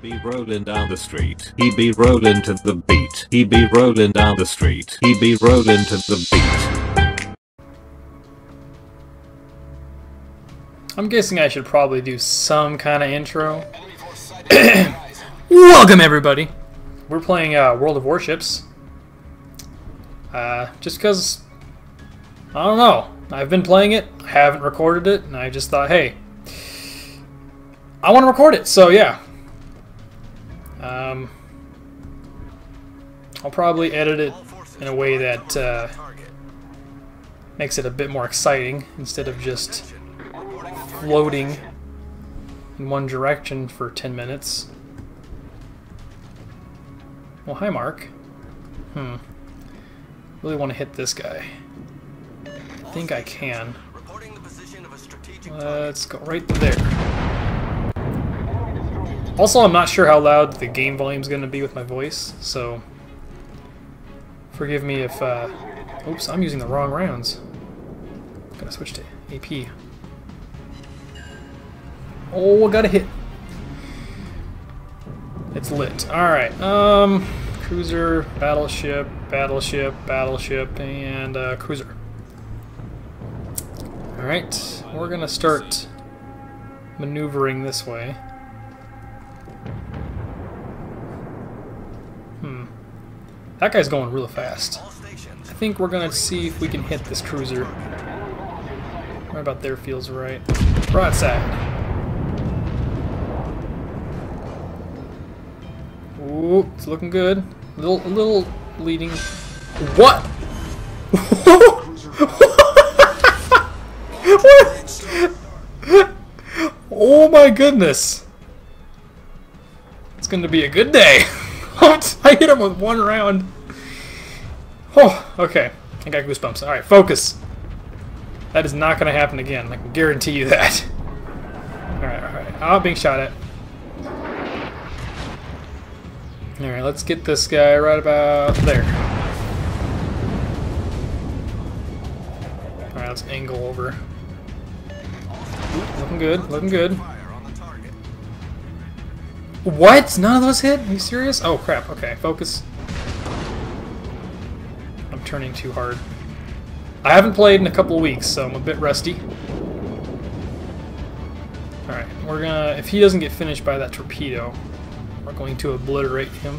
be rolling down the street. He be rolling to the beat. He be rolling down the street. He be rolling to the beat. I'm guessing I should probably do some kind of intro. Welcome everybody. We're playing World of Warships. Just because, I don't know. I've been playing it. I haven't recorded it, and I just thought, hey, I want to record it, so yeah. I'll probably edit it in a way that makes it a bit more exciting instead of just floating in one direction for 10 minutes. Well, hi, Mark. Really want to hit this guy. I think I can. Let's go right there. Also, I'm not sure how loud the game volume's going to be with my voice, so forgive me if, oops, I'm using the wrong rounds. Gotta switch to AP. Oh, I got a hit. It's lit. Alright, cruiser, battleship, battleship, battleship, and cruiser. Alright, we're gonna start maneuvering this way. That guy's going real fast. I think we're gonna see if we can hit this cruiser. Right about there feels right. Broadside. Ooh, it's looking good. A little leading. What? What? Oh my goodness! It's gonna be a good day. I hit him with one round. Oh, okay. I got goosebumps. Alright, focus. That is not going to happen again. I can guarantee you that. Alright, alright. I'm being shot at. Alright, let's get this guy right about there. Alright, let's angle over. Ooh, looking good, looking good. What? None of those hit? Are you serious? Oh crap, okay, focus. I'm turning too hard. I haven't played in a couple of weeks, so I'm a bit rusty. Alright, we're gonna... if he doesn't get finished by that torpedo, we're going to obliterate him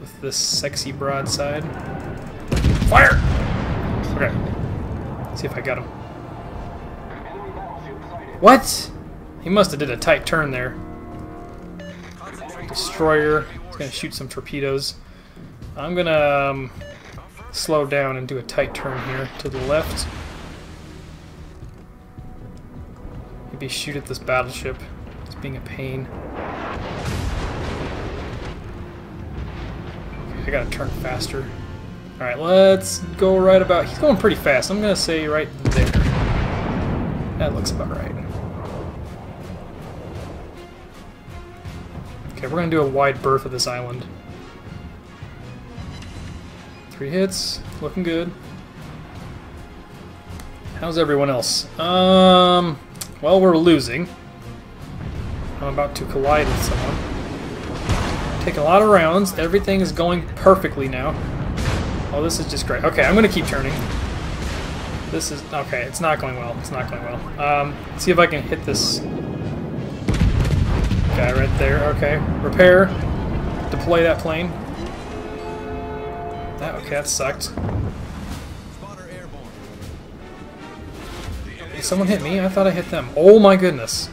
with this sexy broadside. Fire! Okay. Let's see if I got him. What? He must have did a tight turn there. Destroyer. It's going to shoot some torpedoes. I'm going to slow down and do a tight turn here to the left. Maybe shoot at this battleship. It's being a pain. I got to turn faster. Alright, let's go right about... he's going pretty fast. I'm going to say right there. That looks about right. Okay, we're gonna do a wide berth of this island. 3 hits, looking good. How's everyone else? Well, we're losing. I'm about to collide with someone. Take a lot of rounds. Everything is going perfectly now. Oh, this is just great. Okay, I'm gonna keep turning. This is okay. It's not going well. It's not going well. Let's see if I can hit this guy right there. Okay, repair, deploy that plane. That, okay, that sucked. Did someone hit me? I thought I hit them. Oh my goodness.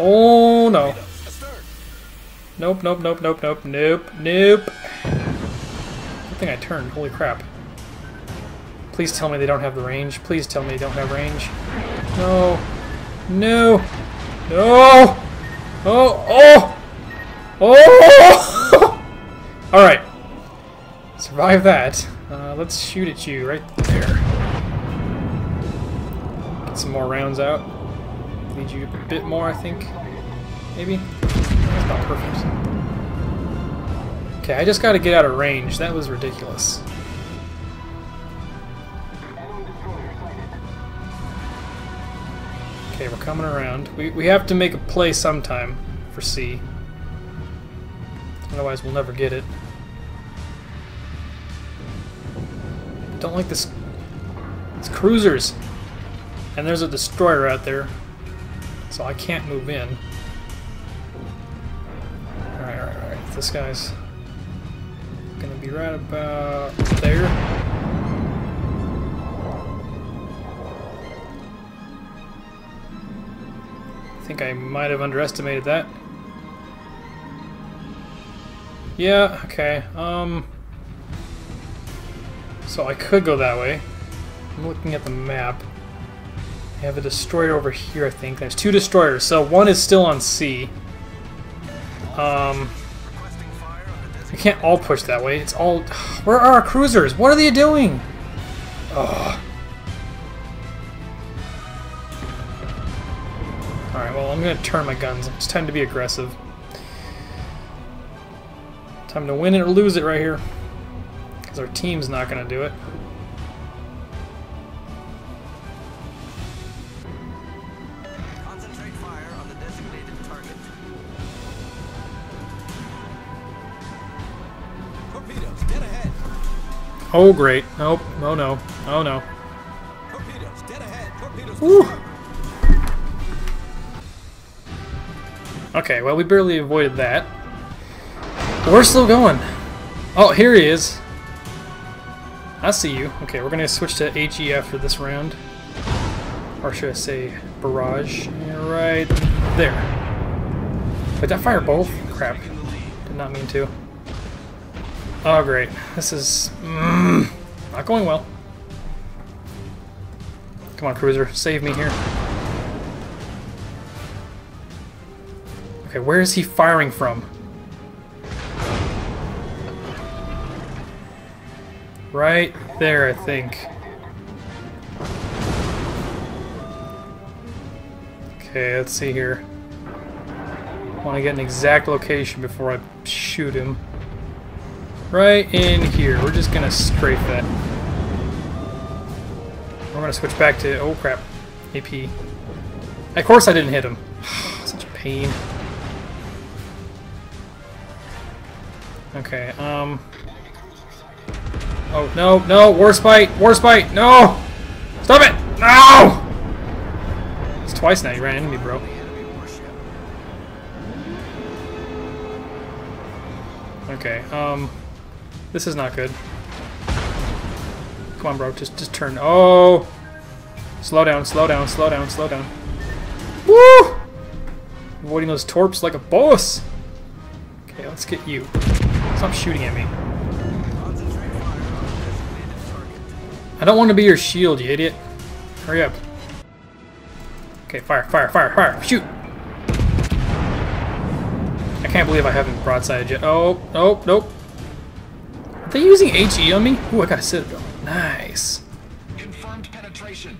Oh no. Nope, nope, nope, nope, nope, nope, nope. Good thing I turned. Holy crap. Please tell me they don't have the range. Please tell me they don't have range. No. No. No. Oh! Oh! Oh! Alright. Survive that. Let's shoot at you right there. Get some more rounds out. Need you a bit more, I think. Maybe? That's not perfect. Okay, I just gotta get out of range. That was ridiculous. Okay, we're coming around. We have to make a play sometime for C. Otherwise we'll never get it. Don't like this. It's cruisers. And there's a destroyer out there. So I can't move in. Alright, alright, alright. This guy's gonna be right about there. I think I might have underestimated that. Yeah, okay. So I could go that way. I'm looking at the map. I have a destroyer over here, I think. There's two destroyers, so one is still on C. We can't all push that way. It's all... Where are our cruisers? What are they doing? Ugh. Alright, well, I'm going to turn my guns. It's time to be aggressive. Time to win it or lose it right here. Because our team's not going to do it. Oh great. Nope. Oh no. Oh no. Torpedoes, dead ahead. Torpedoes. Woo! Okay, well we barely avoided that. But we're still going. Oh, here he is. I see you. Okay, we're gonna switch to HE for this round. Or should I say barrage? Right there. Wait, that fire both? Crap. Did not mean to. Oh great, this is not going well. Come on cruiser, save me here. Okay, where is he firing from? Right there, I think. Okay, let's see here. I want to get an exact location before I shoot him. Right in here. We're just gonna strafe that. We're gonna switch back to... Oh crap. AP. Of course I didn't hit him. Such a pain. Okay, Oh, no, no! Warspite! Warspite! No! Stop it! No! It's twice now you ran into me, bro. Okay, This is not good. Come on, bro. Just turn. Oh! Slow down, slow down, slow down, slow down. Woo! Avoiding those torps like a boss! Okay, let's get you. Stop shooting at me. I don't want to be your shield, you idiot. Hurry up. Okay, fire, fire, fire, fire! Shoot! I can't believe I haven't broadsided yet. Oh, nope, nope. Are they using HE on me? Ooh, I got a Citadel. Nice. Confirmed penetration.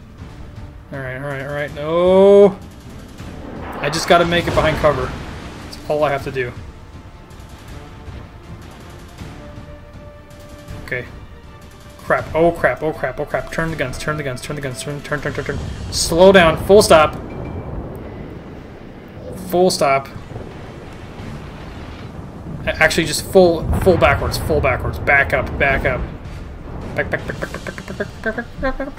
Alright, alright, alright. No. I just gotta make it behind cover. That's all I have to do. Okay. Crap. Oh crap. Oh crap. Oh crap. Turn the guns. Turn the guns. Turn the guns. Turn, turn, turn, turn, turn. Slow down. Full stop. Full stop. Actually, just full backwards, full backwards. Back up, back up. Back, back, back, back, back, back, back, back, back, back, back.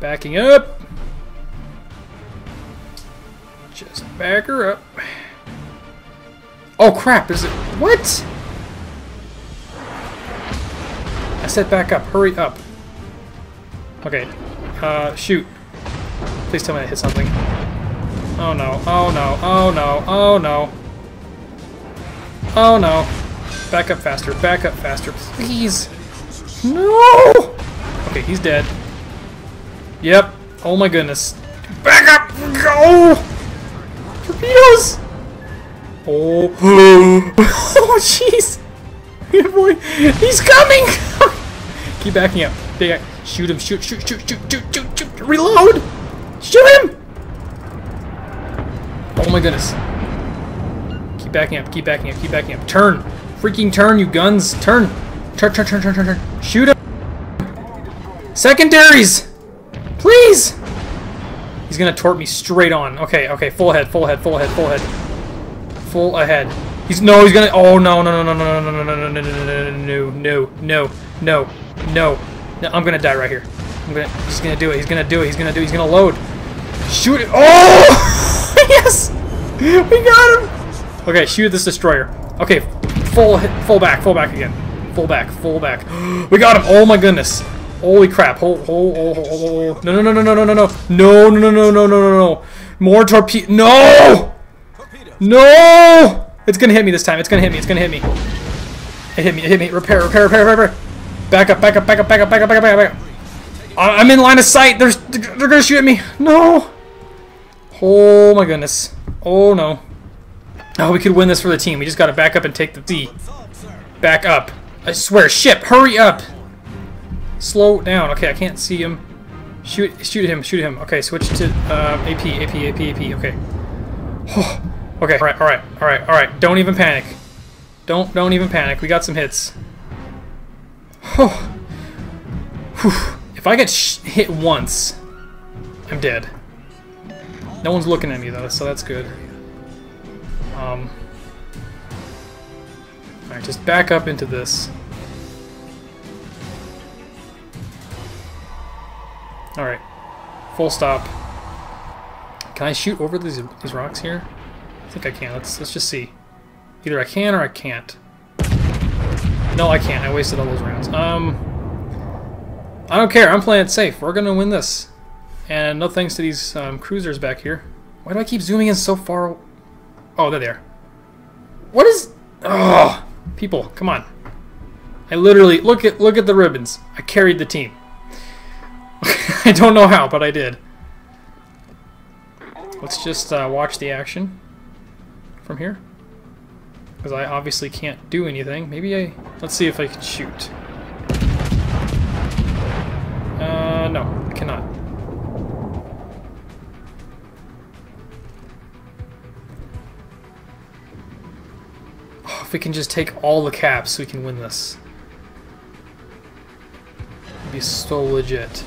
Backing up. Just back her up. Oh crap, is it... What? I said back up, hurry up. Okay, shoot. Please tell me I hit something. Oh no, oh no, oh no, oh no. Oh no. Back up faster. Back up faster. Please. No! Okay, he's dead. Yep. Oh my goodness. Back up! Go! Torpedoes! Oh. Oh, jeez! Good boy. He's coming! Keep backing up. Big guy. Shoot him. Shoot, shoot, shoot, shoot, shoot, shoot, shoot. Reload! Shoot him! Oh my goodness. Keep backing up, keep backing up, keep backing up. Turn! Freaking turn, you guns! Turn! Turn, turn, turn, turn, turn, turn! Shoot him! Secondaries! Please! He's gonna torp me straight on. Okay, okay, full ahead, full ahead, full ahead, full ahead. Full ahead. He's gonna. Oh no. I'm gonna die right here. He's gonna do it. He's gonna load. Shoot it. Oh yes, we got him. Okay, shoot this destroyer. Okay, full back again. Full back. We got him. Oh my goodness. Holy crap. Oh. No. More torpedo. No. No. It's gonna hit me this time. It's gonna hit me. It hit me. Repair. Back up. I'm in line of sight. They're gonna shoot at me. No. Oh my goodness. Oh no. Oh, we could win this for the team. We just gotta back up and take the D. Back up. I swear. Ship, hurry up. Slow down. Okay, I can't see him. Shoot him. Okay, switch to AP. Okay. Oh. Okay, all right. Don't even panic. Don't even panic. We got some hits. Oh. If I get hit once, I'm dead. No one's looking at me though, so that's good. All right, just back up into this. All right, full stop. Can I shoot over these rocks here? I think I can. Let's just see. Either I can or I can't. No, I can't. I wasted all those rounds. I don't care. I'm playing it safe. We're gonna win this. And no thanks to these cruisers back here. Why do I keep zooming in so far? Oh, there they are. What is? Oh, people, come on! I literally look at the ribbons. I carried the team. I don't know how, but I did. Let's just watch the action from here, because I obviously can't do anything. Maybe I... Let's see if I can shoot. No, I cannot. Oh, if we can just take all the caps, we can win this. It'd be so legit.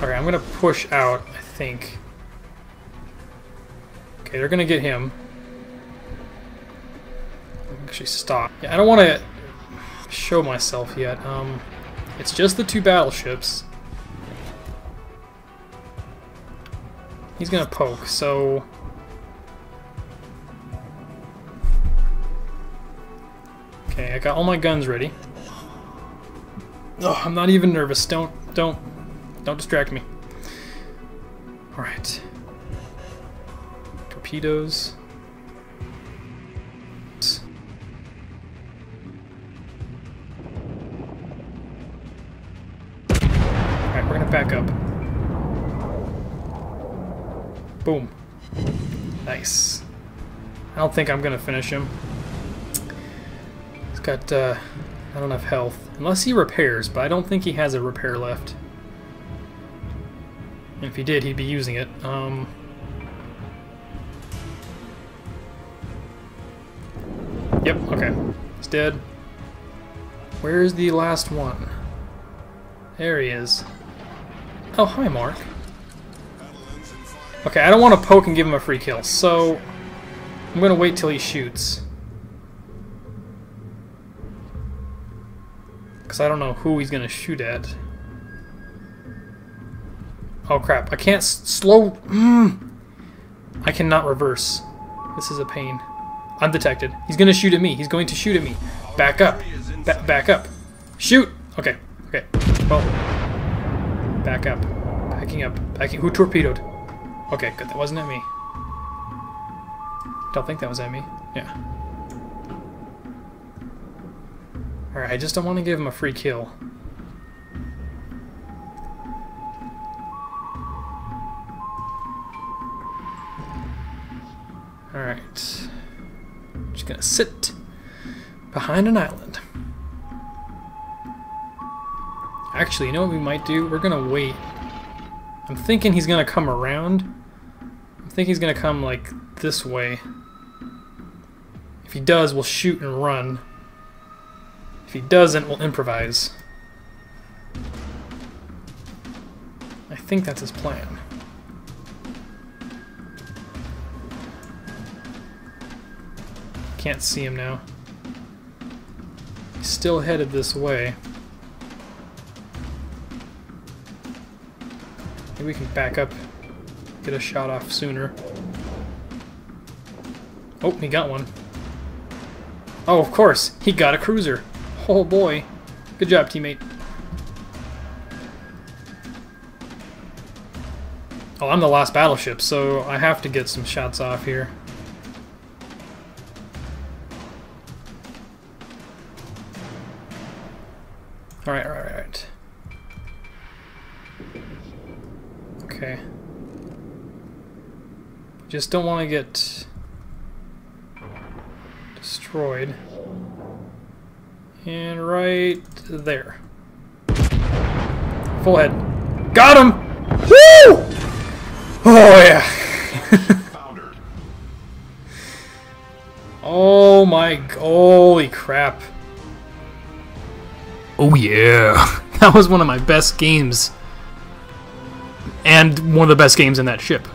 Alright, I'm gonna push out, I think. Okay, they're gonna get him. Actually stop. Yeah, I don't want to show myself yet. It's just the two battleships. He's gonna poke, so okay, I got all my guns ready. Oh, I'm not even nervous. Don't distract me. All right. Torpedoes. Back up. Boom. Nice. I don't think I'm gonna finish him. He's got not enough health. Unless he repairs, but I don't think he has a repair left. And if he did, he'd be using it. Yep, okay. He's dead. Where's the last one? There he is. Oh, hi, Mark. Okay, I don't want to poke and give him a free kill, so I'm going to wait till he shoots. Because I don't know who he's going to shoot at. Oh, crap. I can't slow... I cannot reverse. This is a pain. Undetected. He's going to shoot at me. Back up. Back up. Shoot! Okay. Well... Back up. Backing up. Who torpedoed? Okay, good. That wasn't at me. Don't think that was at me. Yeah. Alright, I just don't want to give him a free kill. Alright. Just gonna sit behind an island. Actually, you know what we might do? We're gonna wait. I'm thinking he's gonna come around. I think he's gonna come like this way. If he does, we'll shoot and run. If he doesn't, we'll improvise. I think that's his plan. Can't see him now. He's still headed this way. Maybe we can back up, get a shot off sooner. Oh, he got one. Oh, of course, he got a cruiser. Oh boy. Good job, teammate. Oh, I'm the last battleship, so I have to get some shots off here. Alright, alright, alright. Okay. Just don't want to get destroyed. And right there. Full head. Got him! Woo! Oh yeah. Oh my, holy crap. Oh yeah. That was one of my best games. And one of the best games in that ship.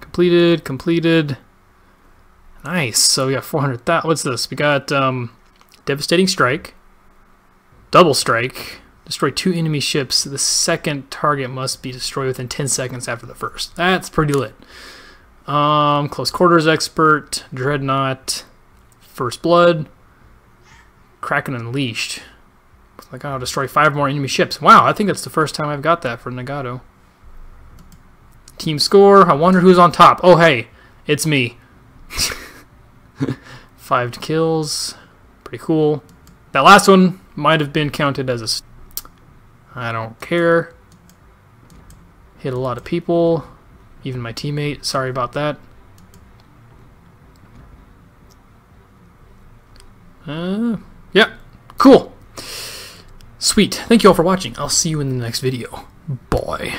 Completed, completed. Nice. So we got 400,000. What's this? We got Devastating Strike. Double Strike. Destroy 2 enemy ships. The second target must be destroyed within 10 seconds after the first. That's pretty lit. Close Quarters Expert. Dreadnought. First Blood. Kraken Unleashed. Like, I'll destroy 5 more enemy ships. Wow, I think that's the first time I've got that for Nagato. Team score. I wonder who's on top. Oh, hey. It's me. 5 kills. Pretty cool. That last one might have been counted as a... I don't care. Hit a lot of people. Even my teammate. Sorry about that. Yeah. Cool. Sweet. Thank you all for watching. I'll see you in the next video. Bye.